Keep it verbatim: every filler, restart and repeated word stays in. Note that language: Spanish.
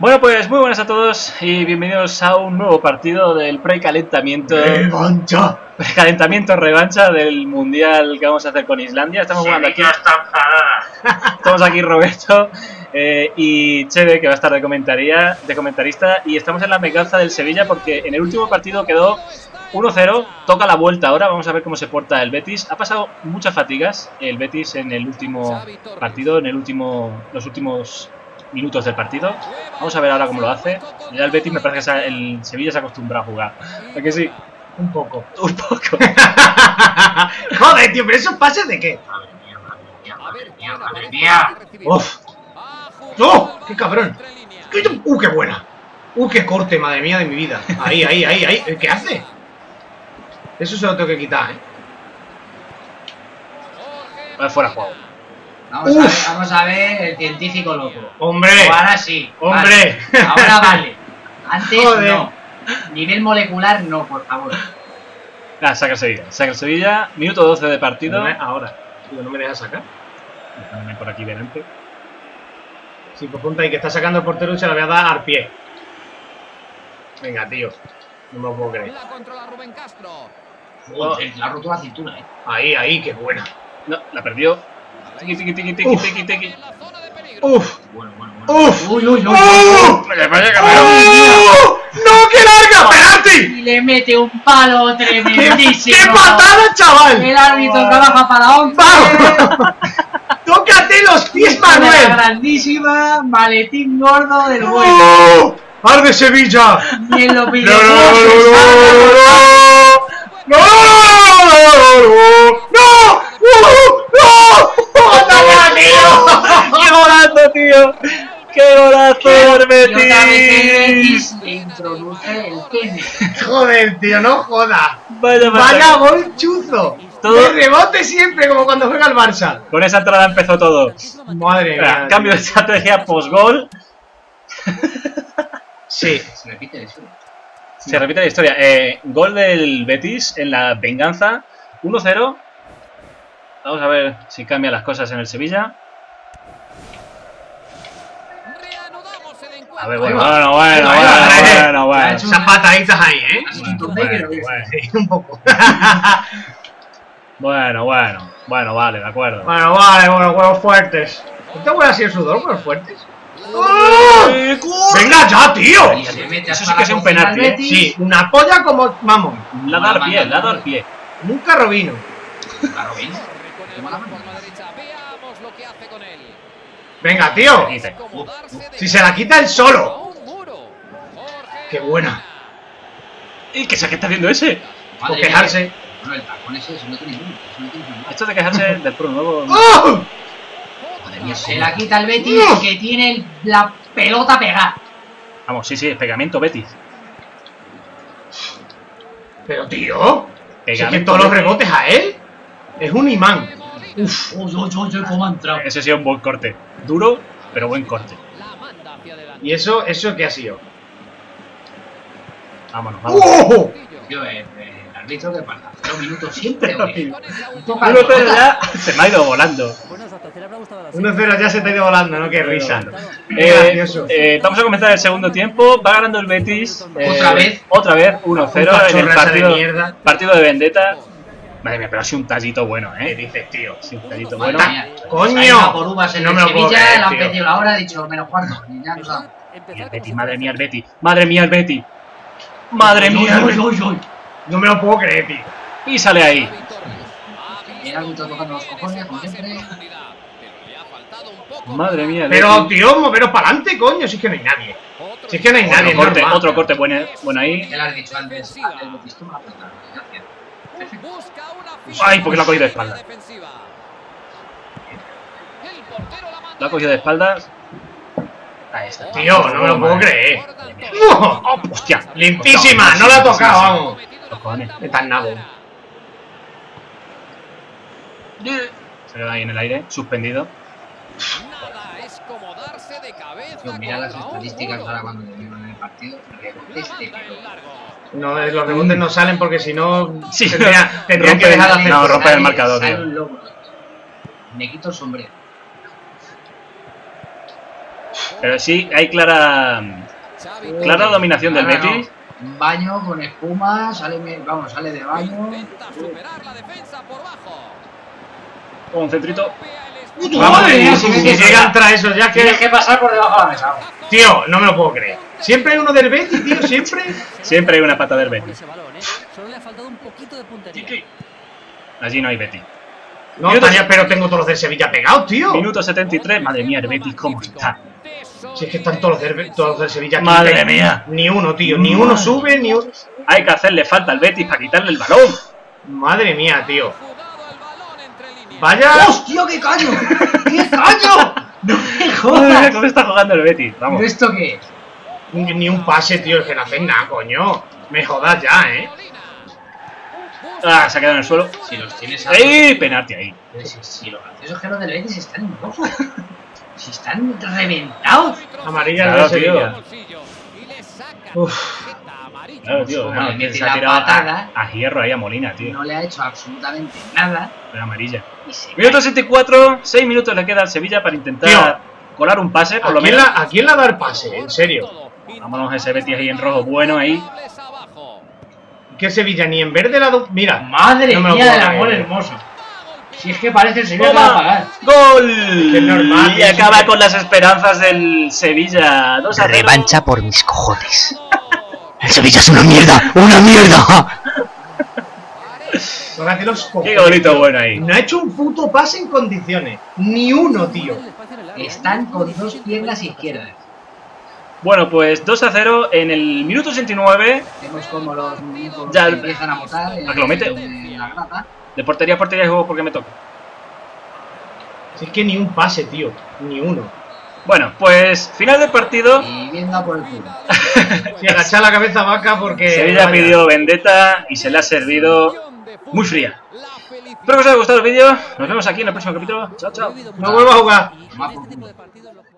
Bueno, pues muy buenas a todos y bienvenidos a un nuevo partido del precalentamiento. ¡Revancha! Precalentamiento, revancha del mundial que vamos a hacer con Islandia. Estamos jugando aquí. Estamos aquí Roberto eh, y Cheve, que va a estar de, comentaría, de comentarista. Y estamos en la venganza del Sevilla porque en el último partido quedó uno cero. Toca la vuelta ahora, vamos a ver cómo se porta el Betis. Ha pasado muchas fatigas el Betis en el último partido, en el último, los últimos minutos del partido. Vamos a ver ahora cómo lo hace. Ya el Betis me parece que el Sevilla se acostumbra a jugar. ¿A que sí? Un poco. Un poco. Joder, tío, pero esos pases de qué. Madre mía, madre mía, madre mía. Uf. ¡Oh! ¡Qué cabrón! ¡Uh, qué buena! ¡Uh, qué corte, madre mía de mi vida! Ahí, ahí, ahí, ahí. ¿Qué hace? Eso se lo tengo que quitar, ¿eh? Vale, fuera juego. Vamos a, ver, vamos a ver el científico loco. ¡Hombre! O ahora sí. ¡Hombre! Vale. Ahora vale. Antes Joder. no. Nivel molecular no, por favor. Ah, saca el Sevilla. Saca el Sevilla. Minuto doce de partido. Me, ahora. Tío, no me dejas sacar. Déjame por aquí delante. Si sí, pues ponte ahí que está sacando el portero y se la voy a dar al pie. Venga, tío. No me lo puedo creer. Joder, la ha roto la cintura, eh. Ahí, ahí, qué buena. No, la perdió. Tiki, tiki, tiki, tiki, tiki, tiki. Uf. Bueno, bueno, bueno. Uf. Uy, uy, uy. ¡Oh! Vaya, vaya, ¡oh! ¡No, qué larga! ¡Penalti! Y le mete un palo tremendísimo. ¡Qué patada, chaval! El árbitro oh. trabaja para once. ¡Tócate los pies, Manuel! Una grandísima maletín gordo del bueno. ¡Oh! ¡Arde Sevilla! ¿Quién lo pide? ¡No, no, no, no! ¡No, no, no, no! ¡No! ¡Qué golazo, tío! ¡Qué golazo del Betis! Introduce el pene. Joder, tío, no joda. Vaya, vaya gol chuzo. El rebote siempre, como cuando juega el Barça. Con esa entrada empezó todo. Madre mía. Cambio de estrategia post-gol. Sí. Se repite la historia. Se repite la historia. Eh, gol del Betis en la venganza. uno cero. Vamos a ver si cambian las cosas en el Sevilla. A ver, bueno, bueno, bueno, bueno, bueno. Esas pataditas ahí, ¿eh? Un poco. Bueno, bueno, bueno, vale, de acuerdo. Bueno, vale, bueno, huevos fuertes. ¿Te huele así el sudor, huevos fuertes? ¡Venga ya, tío! Eso sí que es un penalti. Sí, una polla como... Vamos. La da al pie, la da al pie. Nunca Robinho. ¿Robinho? Venga, tío. Si se la quita él solo. Qué buena. ¿Y qué está haciendo ese? O quejarse. Bueno, el tacón ese no tiene ningún. Esto de quejarse del pro nuevo. ¡Oh! Madre mía, se la quita el Betis que tiene la pelota pegada. Vamos, sí, sí, pegamento Betis. Pero, tío, ¿pegan todos los rebotes a él? Es un imán. Uff, uy, uy, uy, cómo ha entrado. Ese ha sido un buen corte. Duro, pero buen corte. ¿Y eso, eso qué ha sido? Vámonos, vámonos. ¡Oh! Tío, el, el árbitro que pasa. Dos minutos siempre, güey. uno cero ya se me ha ido volando. uno cero ya se te ha ido volando, ¿no? Qué risa. Eh, eh, estamos a comenzar el segundo tiempo. Va ganando el Betis. Eh, ¿Otra vez? Otra vez, uno cero en el partido de, partido de Vendetta. Madre mía, pero ha sido un tallito bueno, ¿eh? Dices, tío, sí, un tallito bueno. Mía, ¡coño! Por uvas en no me lo puedo creer, tío. La han metido la hora, he dicho, menos cuarto. Ya no sabemos. Y el Betis, madre mía, el Betis. Madre mía, el Betis. Madre mía, el Betis. No me lo puedo creer, tío. Písale ahí. El árbitro tocando los cojones, como siempre. Madre mía, el Betis. Pero, tío, moveros para adelante, coño. Si es que no hay nadie. Si es que no hay nadie. Corte, otro corte bueno, bueno ahí. Ya lo has dicho antes. El Betis, tú me has faltado. Ay, porque la ha cogido de espaldas. La ha cogido de espaldas. Ahí está. Tío, no me lo puedo creer. ¡Oh! ¡Oh, hostia! ¡Limpísima! No la ha tocado, vamos. Los cojones. Está en nabo. Se queda ahí en el aire, suspendido. Nada es como darse de cabeza. Tío, mira las estadísticas ahora cuando le vienen en el partido. Este, no, los rebotes no salen porque si no sí, tendría, tendría rompe, que dejar de hacer. No, romper el marcador. Tío. Me quito el sombrero. Pero sí, hay clara clara Uy, dominación del Betis. No, no. Baño con espuma, sale, vamos, sale de baño. Superar la defensa por bajo. Un centrito. Vamos, que llegan tras eso, ya que dejé pasar por debajo de la mesa. Tío, no me lo puedo creer. Siempre hay uno del Betis, tío, siempre. Siempre hay una pata del Betis. Solo le ha faltado un poquito de puntería. Allí no hay Betis. No, Tania, pero tengo todos los del Sevilla pegados, tío. Minuto setenta y tres. Madre mía, el Betis, ¿cómo está? Si es que están todos los del, todos los del Sevilla aquí. Madre mía. Ni uno, tío. Ni uno sube, ni uno. Hay que hacerle falta al Betis para quitarle el balón. Madre mía, tío. ¡Vaya! ¡Hostia, qué caño! ¡Qué caño! ¡No me jodas! ¿Cómo está jugando el Betis? Vamos. ¿Esto qué es? Ni, ni un pase, tío, es que no hacen nada, coño. Me jodas ya, ¿eh? Ah, se ha quedado en el suelo. Si los tienes ahí. ¡Ey! Penalti ahí. Si, si los graciosos que los del Betis están en rojo. Si están reventados. Amarilla claro, no se vio. Uff. Claro, tío, no, que se ha tirado patada, a, a hierro ahí a Molina, tío. No le ha hecho absolutamente nada. Pero amarilla. Minuto sesenta y cuatro, seis minutos le queda al Sevilla para intentar tío, colar un pase, por lo menos. La, ¿a quién le da el pase? En serio. Vámonos a ese Betis ahí en rojo, bueno ahí. Que Sevilla ni en verde la... Do... Mira, madre no mía del amor hermoso. Si es que parece el Sevilla Toma. que va a pagar. ¡Gol! Es que es normal. Y acaba con las esperanzas del Sevilla. dos a cero. Revancha por mis cojones. El Sevilla es una mierda, una mierda. Qué bonito bueno ahí. No ha hecho un puto pase en condiciones. Ni uno, tío. Están con dos piernas izquierdas. Bueno, pues dos a cero en el minuto ochenta y nueve. Vemos como los muñecos ya empiezan a botar. ¿A que lo mete? La grata. De portería a portería juego porque me toca. Si es que ni un pase, tío. Ni uno. Bueno, pues final del partido. Y bien da por el culo. Se agacha la cabeza vaca porque... Sevilla pidió vendetta y se le ha servido muy fría. Espero que os haya gustado el vídeo. Nos vemos aquí en el próximo capítulo. Chao, chao. No vuelvo a jugar.